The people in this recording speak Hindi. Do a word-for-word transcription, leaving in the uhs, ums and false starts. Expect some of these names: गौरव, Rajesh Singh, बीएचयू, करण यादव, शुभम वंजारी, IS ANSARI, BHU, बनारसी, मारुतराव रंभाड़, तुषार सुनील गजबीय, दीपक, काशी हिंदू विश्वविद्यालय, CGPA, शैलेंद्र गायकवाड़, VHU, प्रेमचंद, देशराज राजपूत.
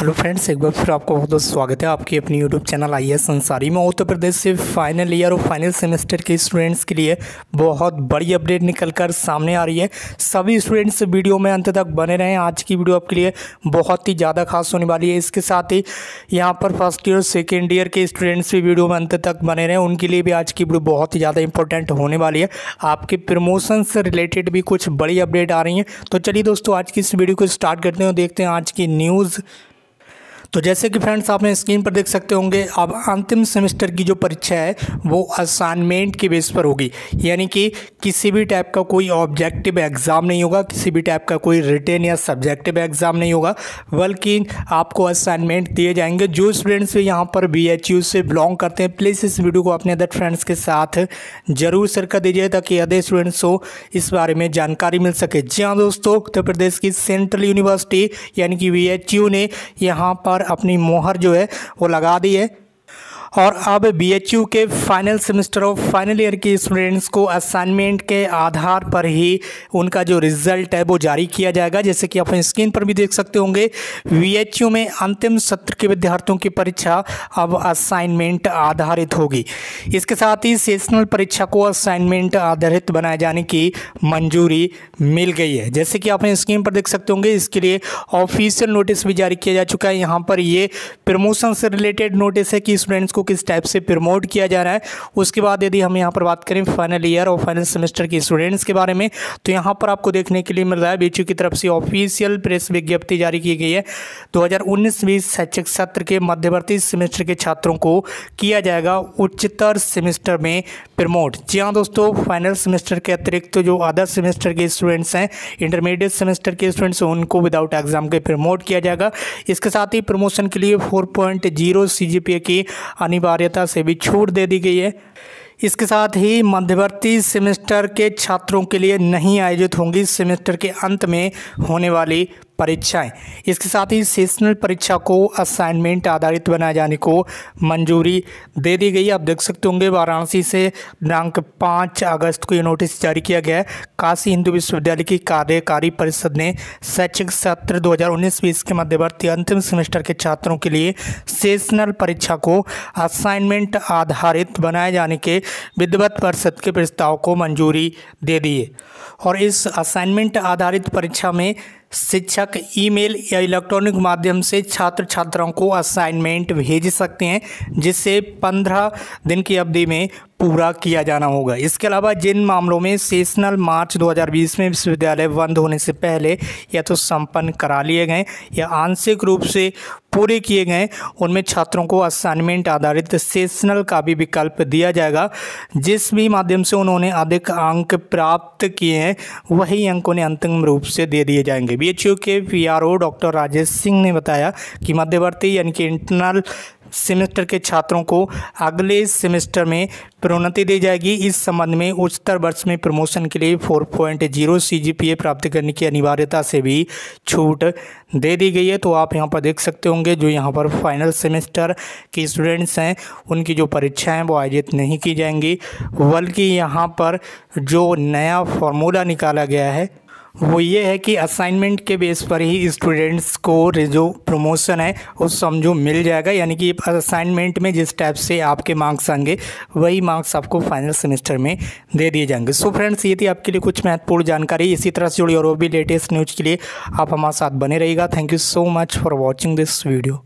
हेलो फ्रेंड्स, एक बार फिर आपका बहुत बहुत स्वागत है आपके अपनी YouTube channel I S Ansari में। उत्तर प्रदेश से फाइनल ईयर और फाइनल सेमेस्टर के स्टूडेंट्स के लिए बहुत बड़ी अपडेट निकल कर सामने आ रही है। सभी स्टूडेंट्स वीडियो में अंत तक बने रहें। आज की वीडियो आपके लिए बहुत ही ज़्यादा खास होने वाली है। इसके साथ ही यहाँ पर फर्स्ट ईयर सेकेंड ईयर के स्टूडेंट्स भी वीडियो में अंत तक बने रहें, उनके लिए भी आज की वीडियो बहुत ही ज़्यादा इंपॉर्टेंट होने वाली है। आपके प्रमोशन से रिलेटेड भी कुछ बड़ी अपडेट आ रही हैं। तो चलिए दोस्तों, आज की इस वीडियो को स्टार्ट करते हैं और देखते हैं आज की न्यूज़। तो जैसे कि फ्रेंड्स आपने स्क्रीन पर देख सकते होंगे, अब अंतिम सेमेस्टर की जो परीक्षा है वो असाइनमेंट के बेस पर होगी, यानी कि किसी भी टाइप का कोई ऑब्जेक्टिव एग्ज़ाम नहीं होगा, किसी भी टाइप का कोई रिटेन या सब्जेक्टिव एग्ज़ाम नहीं होगा, बल्कि आपको असाइनमेंट दिए जाएंगे। जो स्टूडेंट्स भी यहाँ पर बी एच यू से बिलोंग करते हैं, प्लीज़ इस वीडियो को अपने अदर फ्रेंड्स के साथ जरूर शेयर कर दीजिए ताकि अदर स्टूडेंट्स को इस बारे में जानकारी मिल सके। जी हाँ दोस्तों, उत्तर प्रदेश की सेंट्रल यूनिवर्सिटी यानी कि वी एच यू ने यहाँ पर अपनी मोहर जो है वो लगा दी है और अब बीएचयू के फाइनल सेमेस्टर और फाइनल ईयर के स्टूडेंट्स को असाइनमेंट के आधार पर ही उनका जो रिज़ल्ट है वो जारी किया जाएगा। जैसे कि आप स्क्रीन पर भी देख सकते होंगे, बीएचयू में अंतिम सत्र के विद्यार्थियों की परीक्षा अब असाइनमेंट आधारित होगी। इसके साथ ही सेशनल परीक्षा को असाइनमेंट आधारित बनाए जाने की मंजूरी मिल गई है। जैसे कि आप स्क्रीन पर देख सकते होंगे, इसके लिए ऑफिशियल नोटिस भी जारी किया जा चुका है। यहाँ पर ये प्रमोशन से रिलेटेड नोटिस है कि स्टूडेंट्स को किस टाइप से प्रमोट किया जा रहा है। उसके बाद यदि हम यहाँ पर बात करें फाइनल ईयर और फाइनल सेमेस्टर के स्टूडेंट्स के बारे में, तो यहाँ पर आपको देखने के लिए मिल रहा है बीएचयू की तरफ से ऑफिशियल प्रेस विज्ञप्ति जारी की गई है। दो हज़ार उन्नीस बीस शैक्षिक सत्र के मध्यवर्ती सेमेस्टर के छात्रों को किया जाएगा उच्चतर सेमेस्टर में प्रमोट। जी हाँ दोस्तों, फाइनल सेमेस्टर के अतिरिक्त तो जो अदर सेमेस्टर के स्टूडेंट्स हैं, इंटरमीडिएट सेमेस्टर के स्टूडेंट्स, उनको विदाउट एग्जाम के प्रमोट किया जाएगा। इसके साथ ही प्रमोशन के लिए four point zero C G P A की अनिवार्यता से भी छूट दे दी गई है। इसके साथ ही मध्यवर्ती सेमेस्टर के छात्रों के लिए नहीं आयोजित होंगी सेमेस्टर के अंत में होने वाली परीक्षाएं। इसके साथ ही सेशनल परीक्षा को असाइनमेंट आधारित बनाए जाने को मंजूरी दे दी गई। आप देख सकते होंगे, वाराणसी से दिनांक पाँच अगस्त को ये नोटिस जारी किया गया है। काशी हिंदू विश्वविद्यालय की कार्यकारी परिषद ने शैक्षिक सत्र दो हज़ार उन्नीस बीस के मध्यवर्ती अंतिम सेमेस्टर के छात्रों के लिए सेशनल परीक्षा को असाइनमेंट आधारित बनाए जाने के विधिवत परिषद के प्रस्ताव को मंजूरी दे दी है। और इस असाइनमेंट आधारित परीक्षा में शिक्षक ईमेल या इलेक्ट्रॉनिक माध्यम से छात्र छात्राओं को असाइनमेंट भेज सकते हैं, जिसे पंद्रह दिन की अवधि में पूरा किया जाना होगा। इसके अलावा जिन मामलों में सेशनल मार्च दो हज़ार बीस में विश्वविद्यालय बंद होने से पहले या तो संपन्न करा लिए गए या आंशिक रूप से पूरे किए गए, उनमें छात्रों को असाइनमेंट आधारित सेशनल का भी विकल्प दिया जाएगा। जिस भी माध्यम से उन्होंने अधिक अंक प्राप्त किए हैं वही अंक उन्हें अंतिम रूप से दे दिए जाएंगे। बीएचयू के पीआरओ डॉक्टर राजेश सिंह ने बताया कि मध्यवर्ती यानी कि इंटरनल सेमेस्टर के छात्रों को अगले सेमेस्टर में प्रोन्नति दी जाएगी। इस संबंध में उच्चतर वर्ष में प्रमोशन के लिए चार पॉइंट जीरो सीजीपीए प्राप्त करने की अनिवार्यता से भी छूट दे दी गई है। तो आप यहां पर देख सकते होंगे, जो यहां पर फाइनल सेमेस्टर के स्टूडेंट्स हैं उनकी जो परीक्षाएं वो आयोजित नहीं की जाएंगी, बल्कि यहाँ पर जो नया फॉर्मूला निकाला गया है वो ये है कि असाइनमेंट के बेस पर ही स्टूडेंट्स को जो प्रमोशन है उस समझो मिल जाएगा। यानी कि असाइनमेंट में जिस टाइप से आपके मार्क्स आएंगे वही मार्क्स आपको फाइनल सेमेस्टर में दे दिए जाएंगे। सो फ्रेंड्स, ये थी आपके लिए कुछ महत्वपूर्ण जानकारी। इसी तरह से जुड़ी और वो भी लेटेस्ट न्यूज़ के लिए आप हमारे साथ बने रहिएगा। Thank you so much for watching this video.